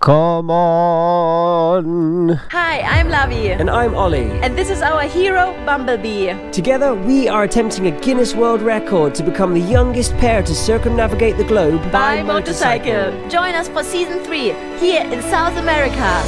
Come on! Hi, I'm Lavi. And I'm Ollie. And this is our hero, Bumblebee. Together, we are attempting a Guinness World Record to become the youngest pair to circumnavigate the globe by motorcycle. Join us for Season 3, here in South America.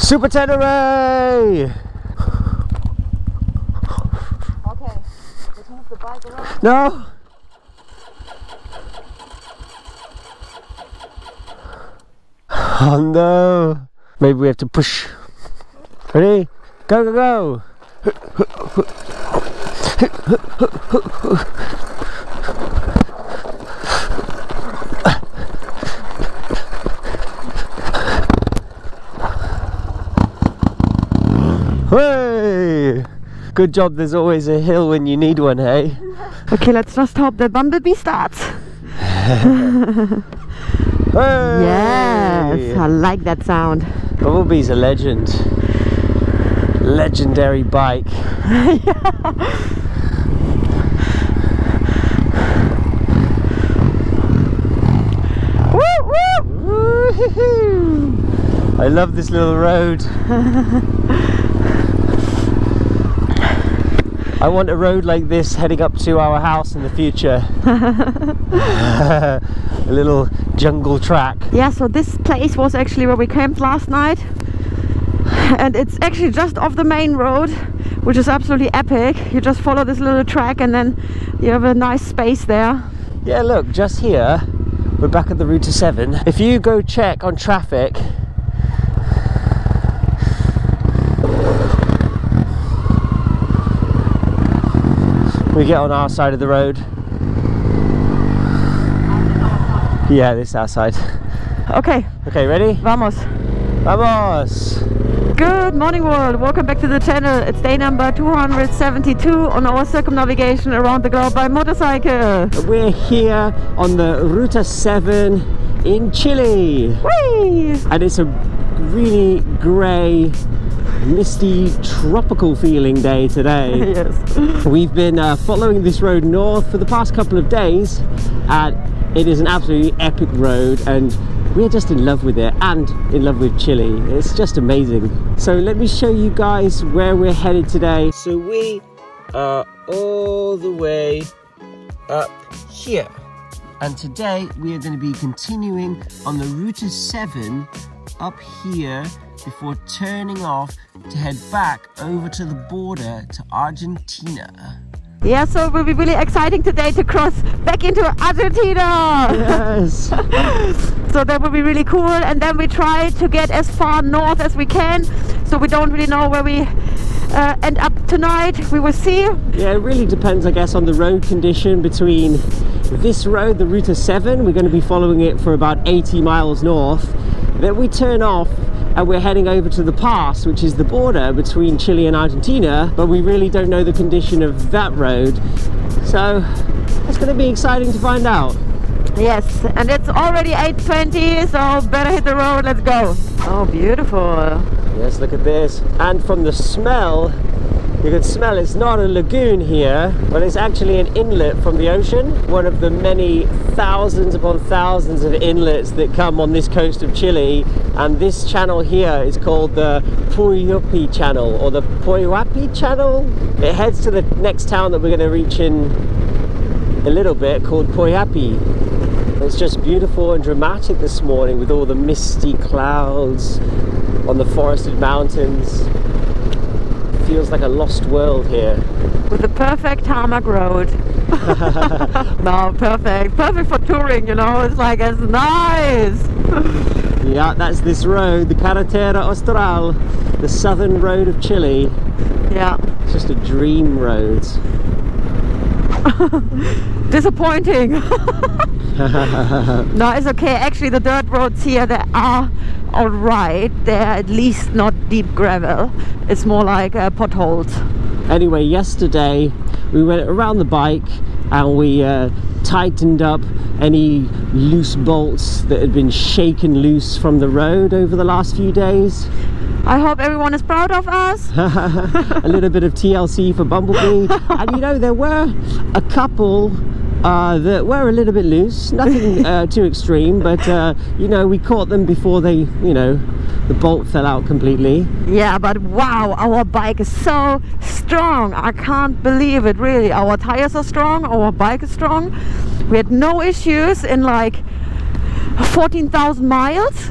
Super Tenere! Okay, let's move the bike around. No! Oh no! Maybe we have to push. Ready? Go, go, go! Hey! Good job, there's always a hill when you need one, hey? Okay, let's just hope that Bumblebee starts. Hey! Yes, I like that sound. Bumblebee's a legend. Legendary bike. Yeah. Woo, woo! Woo-hoo-hoo. I love this little road. I want a road like this heading up to our house in the future. A little jungle track. Yeah, so this place was actually where we camped last night. And it's actually just off the main road, which is absolutely epic. You just follow this little track and then you have a nice space there. Yeah, look, just here, we're back at the Ruta 7. If you go check on traffic, we get on our side of the road. Yeah, this is our side. Okay. Okay, ready? Vamos. Vamos! Good morning, world. Welcome back to the channel. It's day number 272 on our circumnavigation around the globe by motorcycle. We're here on the Ruta 7 in Chile. Whee! And it's a really grey, misty, tropical feeling day today. Yes. We've been following this road north for the past couple of days, and it is an absolutely epic road, and we're just in love with it and in love with Chile. It's just amazing. So let me show you guys where we're headed today. So we are all the way up here, and today we are going to be continuing on the Ruta 7 up here before turning off to head back over to the border to Argentina. Yeah, so it will be really exciting today to cross back into Argentina! Yes! So that will be really cool, and then we try to get as far north as we can, so we don't really know where we end up tonight. We will see. Yeah, it really depends, I guess, on the road condition between this road, the Ruta 7, we're going to be following it for about 80 miles north, then we turn off and we're heading over to the pass, which is the border between Chile and Argentina, but we really don't know the condition of that road, so it's going to be exciting to find out. Yes, and it's already 8:20, so better hit the road, let's go. Oh, beautiful. Yes, look at this. And from the smell, you can smell it's not a lagoon here, but it's actually an inlet from the ocean, one of the many thousands upon thousands of inlets that come on this coast of Chile. And this channel here is called the Puyuhuapi Channel, or the Puyuhuapi Channel. It heads to the next town that we're going to reach in a little bit, called Poyapi. It's just beautiful and dramatic this morning with all the misty clouds on the forested mountains. Feels like a lost world here. With the perfect tarmac road. No, perfect. Perfect for touring, you know, it's like, it's nice. Yeah, that's this road, the Carretera Austral, the southern road of Chile. Yeah. It's just a dream road. Disappointing. No, it's okay. Actually, the dirt roads here, they are all right. They're at least not deep gravel. It's more like potholes. Anyway, yesterday we went around the bike and we tightened up any loose bolts that had been shaken loose from the road over the last few days. I hope everyone is proud of us. A little bit of TLC for Bumblebee. And you know, there were a couple that were a little bit loose, nothing too extreme, but you know, we caught them before they, you know, the bolt fell out completely. Yeah, but wow, our bike is so strong, I can't believe it, really. Our tires are strong, our bike is strong. We had no issues in like 14,000 miles.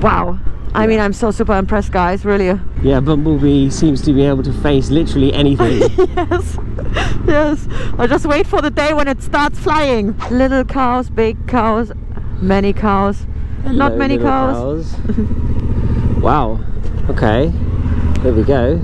Wow. I mean, I'm so super impressed, guys, really. Yeah, Bumblebee seems to be able to face literally anything. Yes, yes. I just wait for the day when it starts flying. Little cows, big cows, many cows, hello, not many cows. Wow, okay, there we go.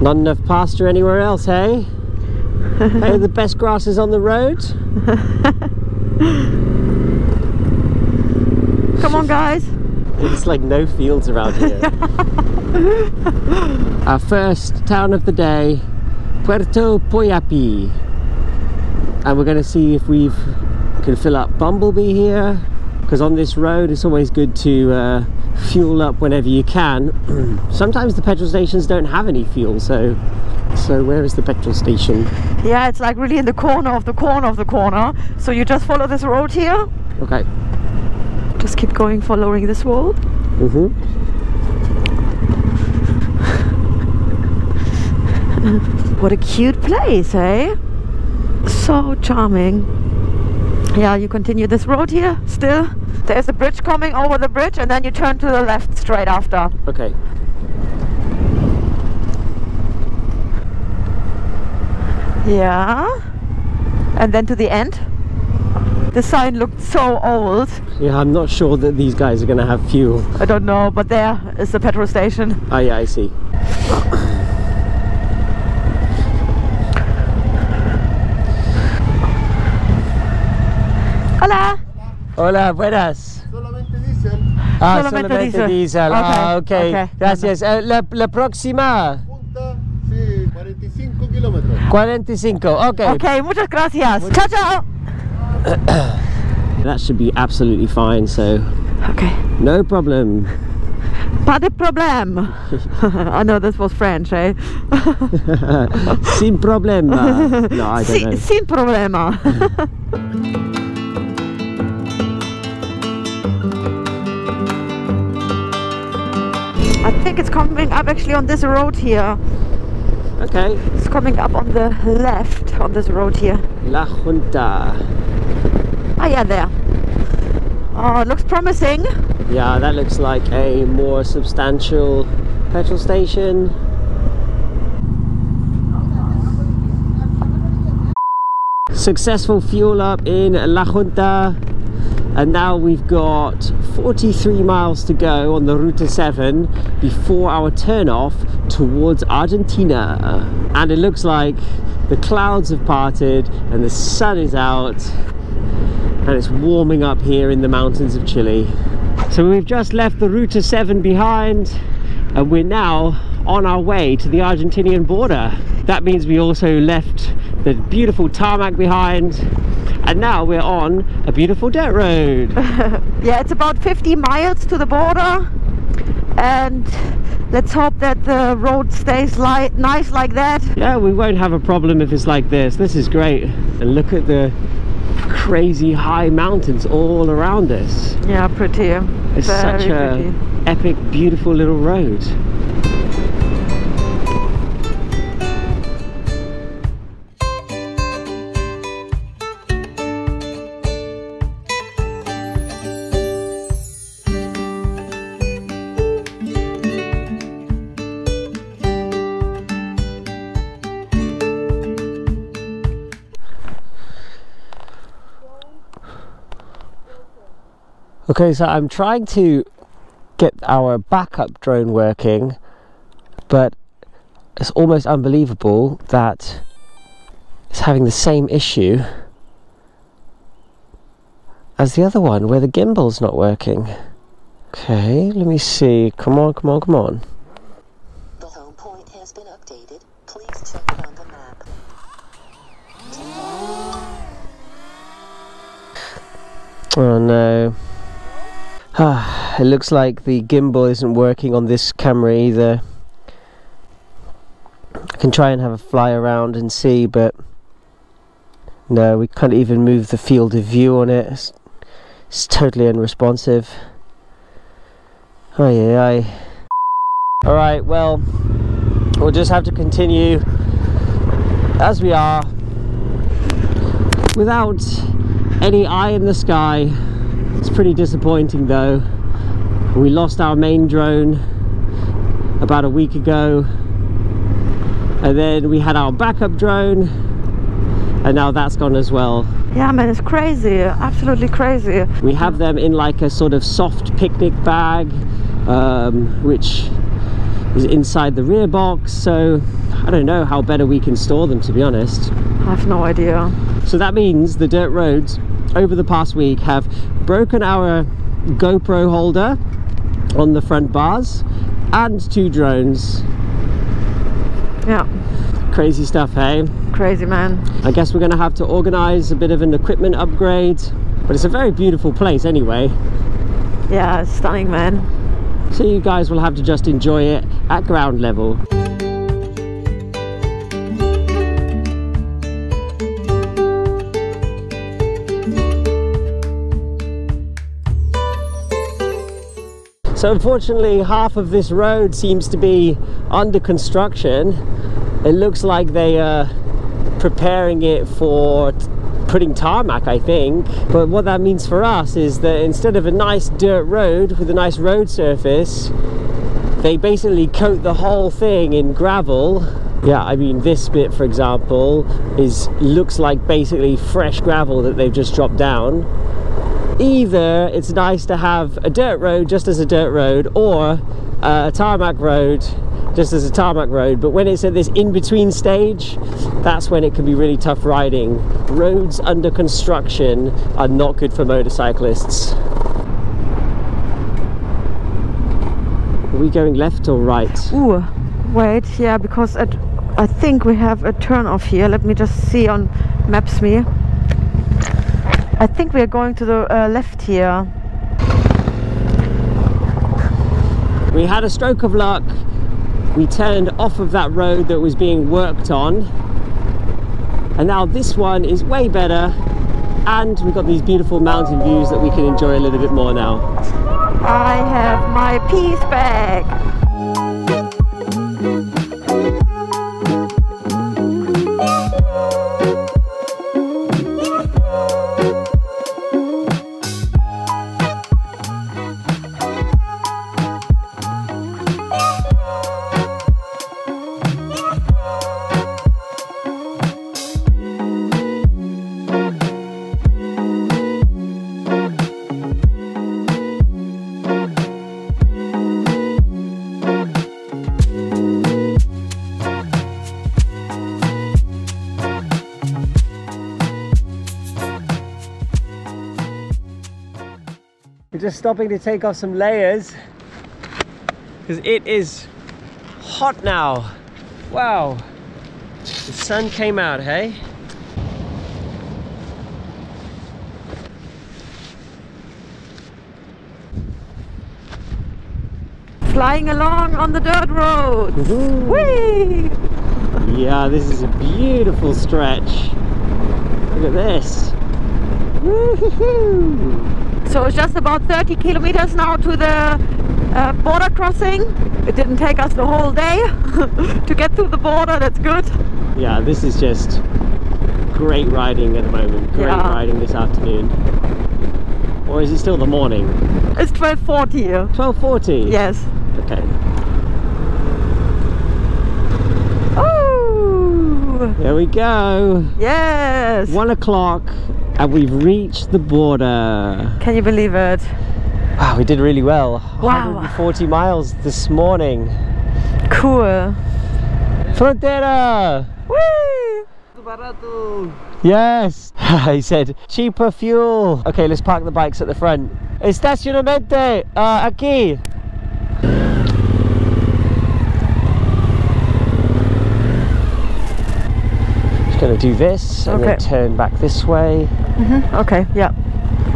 Not enough pasture anywhere else, hey? Hey, the best grass is on the road. Come on, guys. It's like no fields around here. Our first town of the day, Puerto Poyapi. And we're going to see if we can fill up Bumblebee here, because on this road it's always good to fuel up whenever you can. Sometimes the petrol stations don't have any fuel, so where is the petrol station? Yeah, it's like really in the corner of the corner of the corner. So you just follow this road here. Okay. Just keep going, following this wall. Mm-hmm. What a cute place, eh? So charming. Yeah, you continue this road here still. There's a bridge coming over the bridge, and then you turn to the left straight after. Okay. Yeah. And then to the end. The sign looked so old. Yeah, I'm not sure that these guys are going to have fuel. I don't know, but there is the petrol station. Oh yeah, I see. Hola. Hola, buenas. Solamente diesel. Ah, solamente diesel. Okay. Ah, okay. Okay. Gracias. La próxima. Punta, sí, 45 kilómetros. 45, okay. Okay, muchas gracias. Ciao, ciao. That should be absolutely fine, so okay, no problem. Pas de problème. I know this was French, eh? Sin problema. No, I don't know. Sin problema. I think it's coming up actually on this road here. Okay. It's coming up on the left on this road here. La Junta. Oh yeah, there. Oh, it looks promising. Yeah, that looks like a more substantial petrol station. Successful fuel up in La Junta. And now we've got 43 miles to go on the Ruta 7 before our turn off towards Argentina. And it looks like the clouds have parted and the sun is out. And it's warming up here in the mountains of Chile. So we've just left the Ruta 7 behind, and we're now on our way to the Argentinian border. That means we also left the beautiful tarmac behind, and now we're on a beautiful dirt road. Yeah, it's about 50 miles to the border, and let's hope that the road stays nice like that. Yeah, we won't have a problem if it's like this. This is great. And look at the crazy high mountains all around us. Yeah, pretty. It's such an epic, beautiful little road. Okay, so I'm trying to get our backup drone working, but it's almost unbelievable that it's having the same issue as the other one where the gimbal's not working. Okay, let me see. Come on, come on, come on. The home point has been updated. Please check it on the map. Oh no. Ah. It looks like the gimbal isn't working on this camera either. I can try and have a fly around and see, but no, we can't even move the field of view on it. It's totally unresponsive. Alright, well, we'll just have to continue as we are without any eye in the sky. It's pretty disappointing though. We lost our main drone about a week ago, and then we had our backup drone, and now that's gone as well. Yeah, man, it's crazy, absolutely crazy. We have them in like a sort of soft picnic bag, which is inside the rear box, so I don't know how better we can store them, to be honest. I have no idea. So that means the dirt roads over the past week have broken our GoPro holder on the front bars and two drones. Yeah. Crazy stuff, hey? Crazy, man. I guess we're gonna have to organize a bit of an equipment upgrade, but it's a very beautiful place anyway. Yeah, it's stunning, man. So you guys will have to just enjoy it at ground level. So unfortunately, half of this road seems to be under construction. It looks like they are preparing it for putting tarmac, I think. But what that means for us is that instead of a nice dirt road with a nice road surface, they basically coat the whole thing in gravel. Yeah, I mean, this bit, for example, looks like basically fresh gravel that they've just dropped down. Either it's nice to have a dirt road just as a dirt road, or a tarmac road just as a tarmac road, but when it's at this in-between stage, that's when it can be really tough riding. Roads under construction are not good for motorcyclists. Are we going left or right? Ooh, wait, yeah, because I think we have a turn off here. Let me just see on Maps Me. I think we are going to the left here. We had a stroke of luck. We turned off of that road that was being worked on, and now this one is way better, and we've got these beautiful mountain views that we can enjoy a little bit more now. I have my peace bag. Just stopping to take off some layers because it is hot now. Wow, the sun came out, hey? Flying along on the dirt road. Whee! Yeah, this is a beautiful stretch. Look at this. Woo-hoo-hoo. So it's just about 30 kilometers now to the border crossing. It didn't take us the whole day to get through the border, that's good. Yeah, this is just great riding at the moment. Great riding this afternoon. Or is it still the morning? It's 12:40. 12:40? Yes. Okay. Oh! There we go. Yes! 1 o'clock. And we've reached the border. Can you believe it? Wow, we did really well. Wow. 140 miles this morning. Cool. Frontera! Woo! Yes! He said, cheaper fuel. Okay, let's park the bikes at the front. Estacionamiento, aquí. Gonna do this and then turn back this way. Okay, yeah.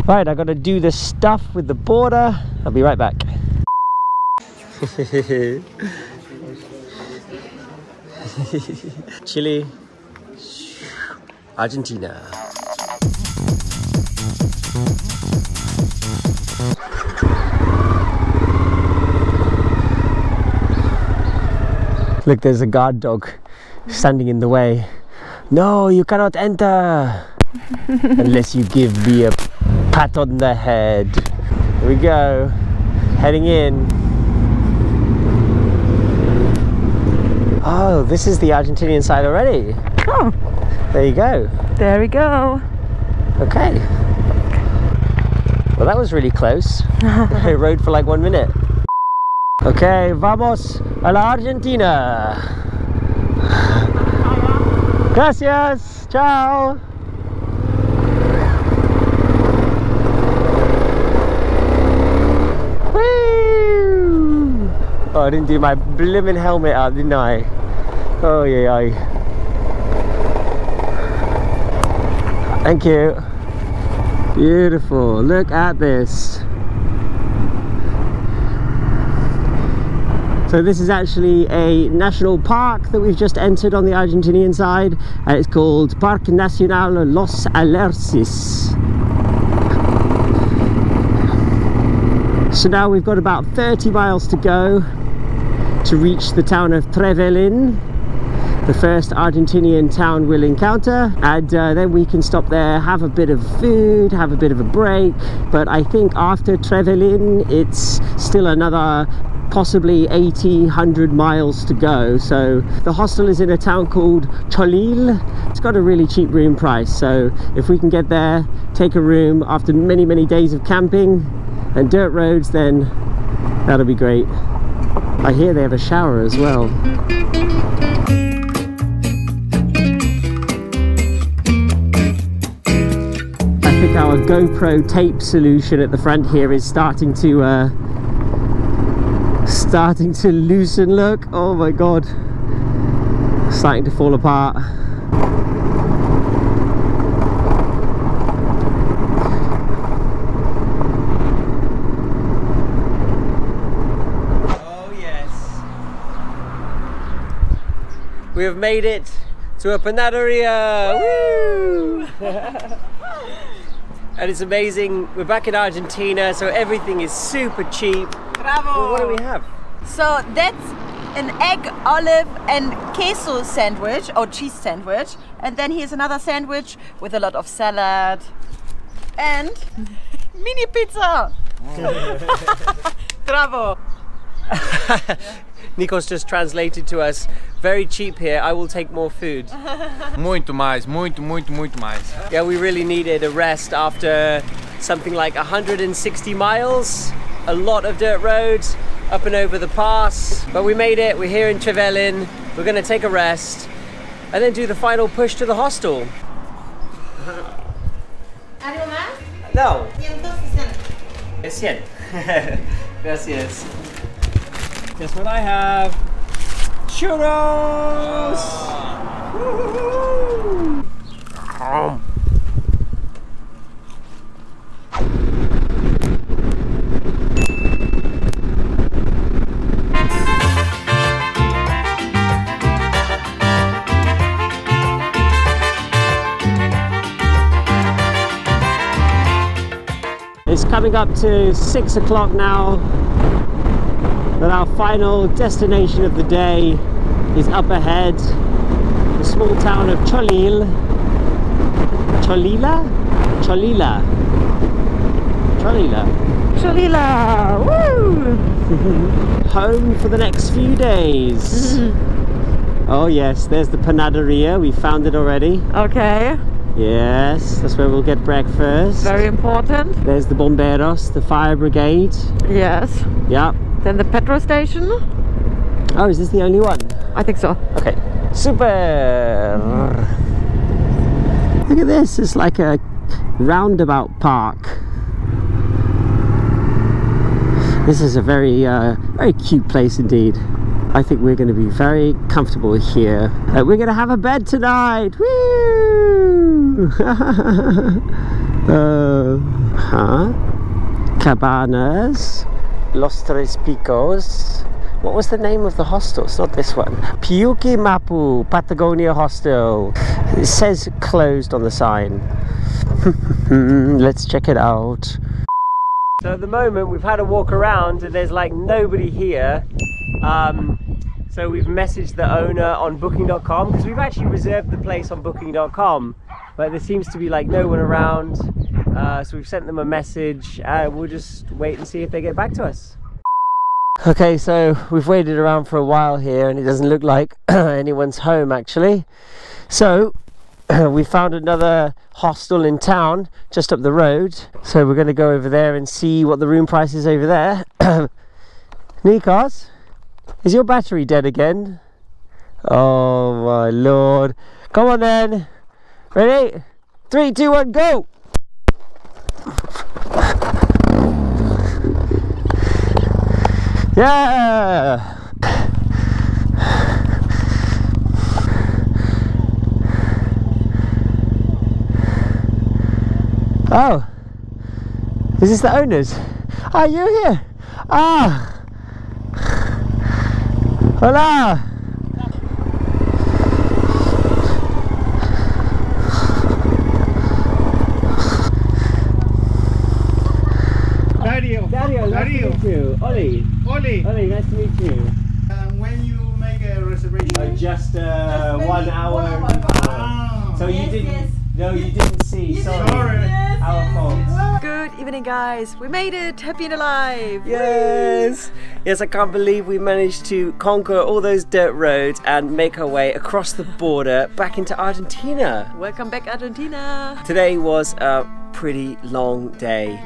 Right, I gotta do this stuff with the border. I'll be right back. Chile, Argentina. Look, there's a guard dog standing in the way. No, you cannot enter unless you give me a pat on the head. Here we go, heading in. Oh, this is the Argentinian side already. Oh. There you go. There we go. Okay. Well, that was really close. I rode for like 1 minute. Okay, vamos a la Argentina. Gracias. Ciao. Oh, I didn't do my blimmin' helmet up, didn't I? Oh, yeah, yeah. Thank you. Beautiful. Look at this. So this is actually a national park that we've just entered on the Argentinian side, and it's called Parque Nacional Los Alerces. So now we've got about 30 miles to go to reach the town of Trevelin, the first Argentinian town we'll encounter, and then we can stop there, have a bit of food, have a bit of a break. But I think after Trevelin it's still another possibly 80, 100 miles to go. So the hostel is in a town called Cholila. It's got a really cheap room price, so if we can get there, take a room after many, many days of camping and dirt roads, then that'll be great. I hear they have a shower as well. I think our GoPro tape solution at the front here is starting to loosen. Look, oh my god, it's starting to fall apart. We have made it to a panaderia! Woo! And it's amazing. We're back in Argentina, so everything is super cheap. Bravo! Well, what do we have? So that's an egg, olive and queso sandwich, or cheese sandwich. And then here's another sandwich with a lot of salad. And mini pizza! Bravo! Nikos just translated to us, very cheap here, I will take more food. Muito mais, muito, muito, muito mais. Yeah, we really needed a rest after something like 160 miles, a lot of dirt roads, up and over the pass. But we made it, we're here in Trevelin, we're going to take a rest and then do the final push to the hostel. No. Es cien. Gracias. Guess what I have? Churros! Woohoo! It's coming up to 6 o'clock now. But our final destination of the day is up ahead, the small town of Cholila. Woo! Home for the next few days. Oh yes, there's the panaderia. We found it already. Okay. Yes, that's where we'll get breakfast. Very important. There's the bomberos, the fire brigade. Yes. Yep. Then the petrol station. Oh, is this the only one? I think so. Okay. Super! Look at this, it's like a roundabout park. This is a very, very cute place indeed. I think we're going to be very comfortable here. We're going to have a bed tonight! Woo! Cabanas, Los Tres Picos. What was the name of the hostel? It's not this one. Piuki Mapu, Patagonia Hostel. It says closed on the sign. Let's check it out. So at the moment we've had a walk around and there's like nobody here. So we've messaged the owner on booking.com because we've actually reserved the place on booking.com. But there seems to be like no one around. So we've sent them a message and we'll just wait and see if they get back to us. Okay, so we've waited around for a while here and it doesn't look like anyone's home actually. So we found another hostel in town just up the road. So we're going to go over there and see what the room price is over there. Nikos, is your battery dead again? Oh my lord. Come on then. Ready? 3, 2, 1, go! Yeah! Oh, is this the owners? Are you here? Ah! Hola! Dario, nice to meet you. Ollie, nice to meet you. When you make a reservation? Oh, just 1 hour. Oh. So yes, you didn't? Yes. No, you didn't see. Sorry. Yes, our fault. Good evening, guys. We made it. Happy and alive. Yes. Woo. Yes, I can't believe we managed to conquer all those dirt roads and make our way across the border back into Argentina. Welcome back, Argentina. Today was a pretty long day.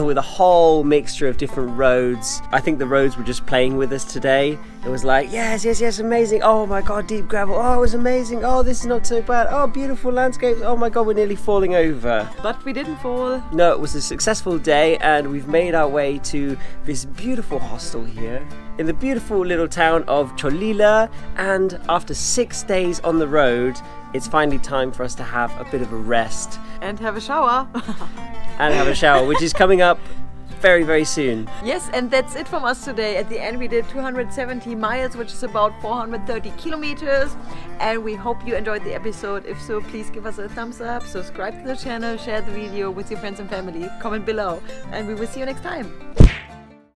With a whole mixture of different roads. I think the roads were just playing with us today. It was like, yes, amazing. Oh my god, deep gravel. Oh, it was amazing. Oh, this is not so bad. Oh, beautiful landscapes. Oh my god, we're nearly falling over. But we didn't fall. No, it was a successful day and we've made our way to this beautiful hostel here in the beautiful little town of Cholila. And after 6 days on the road, it's finally time for us to have a bit of a rest. And have a shower. And have a shower, which is coming up very, very soon. Yes, and that's it from us today. At the end, we did 270 miles, which is about 430 kilometers. And we hope you enjoyed the episode. If so, please give us a thumbs up, subscribe to the channel, share the video with your friends and family, comment below, and we will see you next time.